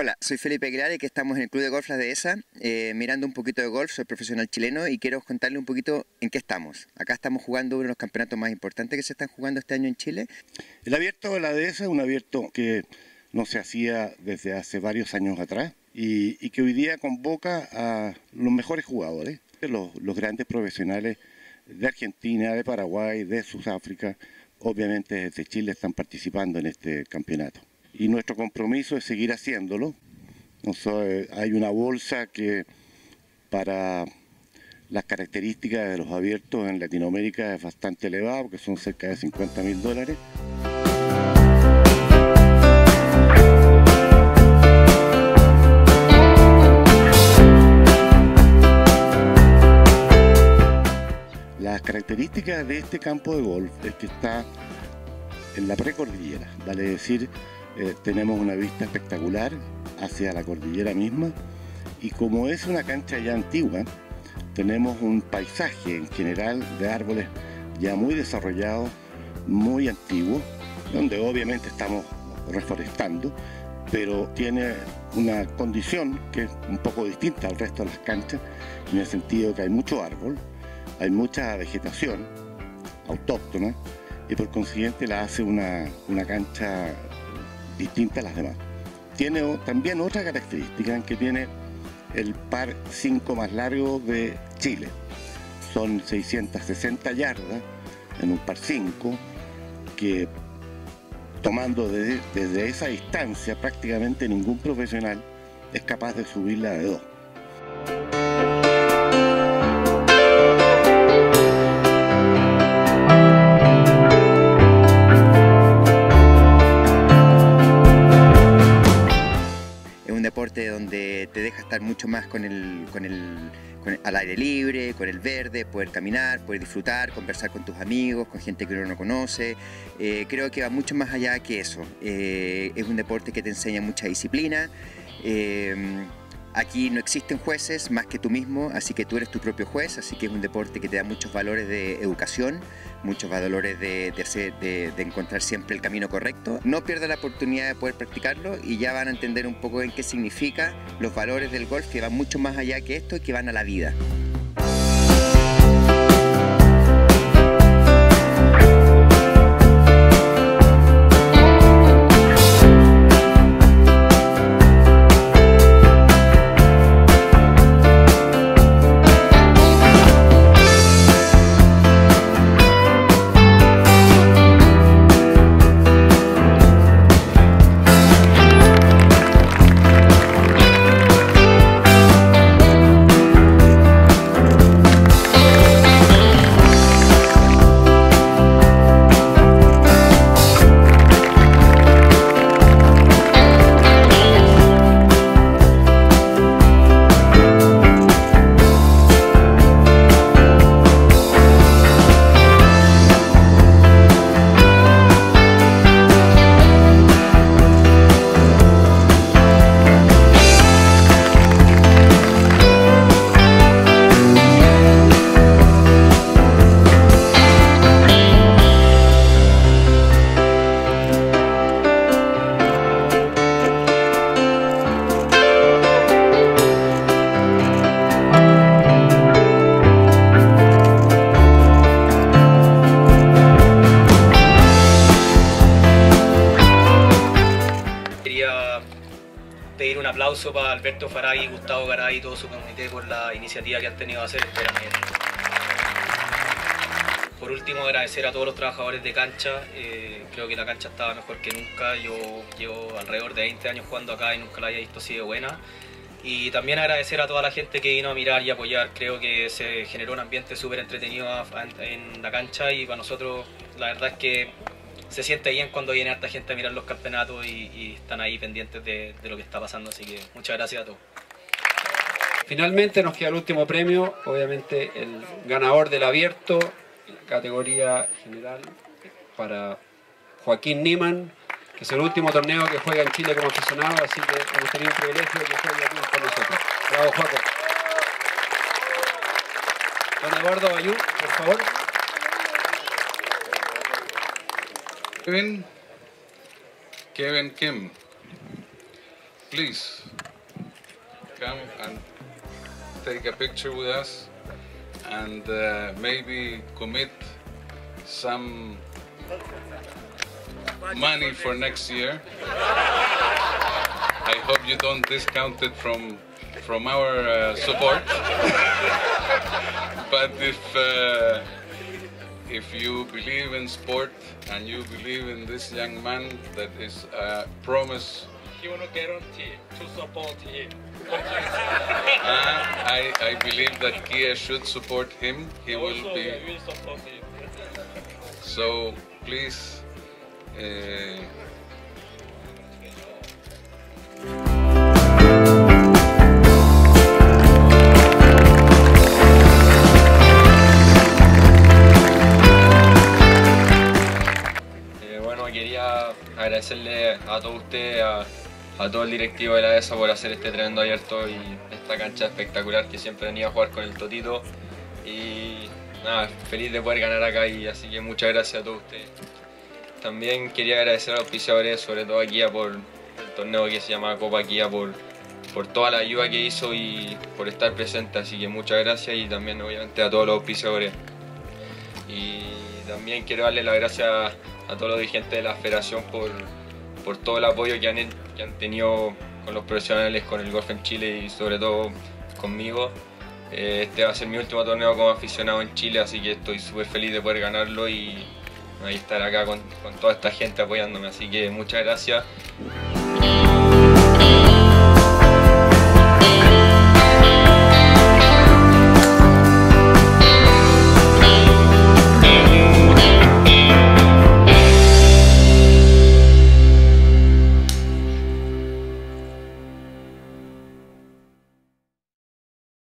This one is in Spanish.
Hola, soy Felipe Aguilar y que estamos en el Club de Golf La Dehesa, mirando un poquito de golf. Soy profesional chileno y quiero contarle un poquito en qué estamos. Acá estamos jugando uno de los campeonatos más importantes que se están jugando este año en Chile. El abierto de La Dehesa es un abierto que no se hacía desde hace varios años atrás y que hoy día convoca a los mejores jugadores, los grandes profesionales de Argentina, de Paraguay, de Sudáfrica. Obviamente desde Chile están participando en este campeonato. Y nuestro compromiso es seguir haciéndolo. Entonces, hay una bolsa que para las características de los abiertos en Latinoamérica es bastante elevada, porque son cerca de $50.000. Las características de este campo de golf es que está en la precordillera, vale decir, tenemos una vista espectacular hacia la cordillera misma, y como es una cancha ya antigua, tenemos un paisaje en general de árboles ya muy desarrollados, muy antiguos, donde obviamente estamos reforestando, pero tiene una condición que es un poco distinta al resto de las canchas, en el sentido que hay mucho árbol, hay mucha vegetación autóctona, y por consiguiente la hace una cancha distinta a las demás. Tiene también otra característica, que tiene el par 5 más largo de Chile. Son 660 yardas en un par 5 que, tomando desde esa distancia, prácticamente ningún profesional es capaz de subirla de 2. Donde te deja estar mucho más al aire libre, con el verde, poder caminar, poder disfrutar, conversar con tus amigos, con gente que uno no conoce. Creo que va mucho más allá que eso. Es un deporte que te enseña mucha disciplina. Aquí no existen jueces más que tú mismo, así que tú eres tu propio juez, así que es un deporte que te da muchos valores de educación, muchos valores de encontrar siempre el camino correcto. No pierdas la oportunidad de poder practicarlo y ya van a entender un poco en qué significa los valores del golf, que van mucho más allá que esto y que van a la vida. Pedir un aplauso para Alberto Faraggi, Gustavo Garay y todo su comité por la iniciativa que han tenido a hacer este verano. Por último, agradecer a todos los trabajadores de cancha. Creo que la cancha estaba mejor que nunca. Yo llevo alrededor de 20 años jugando acá y nunca la había visto así de buena. Y también agradecer a toda la gente que vino a mirar y apoyar. Creo que se generó un ambiente súper entretenido en la cancha, y para nosotros la verdad es que se siente bien cuando viene harta gente a mirar los campeonatos y están ahí pendientes de lo que está pasando, así que muchas gracias a todos. Finalmente nos queda el último premio, obviamente el ganador del abierto, en la categoría general, para Joaquín Niemann, que es el último torneo que juega en Chile como aficionado, así que hemos tenido el privilegio de que juegue aquí con nosotros. Bravo, Joaco. Don Eduardo Bayú, por favor. Kevin Kim, please come and take a picture with us and maybe commit some money for next year. I hope you don't discount it from our support. But if you believe in sport and you believe in this young man that is a promise, he will guarantee to support him. I believe that KIA should support him. He also will be. We will support him. So please. Quería agradecerle a todos ustedes, a todo el directivo de la ESA por hacer este tremendo abierto y esta cancha espectacular que siempre venía a jugar con el Totito, y nada, feliz de poder ganar acá, y así que muchas gracias a todos ustedes. También quería agradecer a los auspiciadores, sobre todo a KIA por el torneo que se llama Copa KIA, por toda la ayuda que hizo y por estar presente, así que muchas gracias, y también obviamente a todos los auspiciadores. Y también quiero darle las gracias a todos los dirigentes de la Federación por todo el apoyo que han tenido con los profesionales, con el golf en Chile y sobre todo conmigo. Este va a ser mi último torneo como aficionado en Chile, así que estoy súper feliz de poder ganarlo y estar acá con toda esta gente apoyándome. Así que muchas gracias.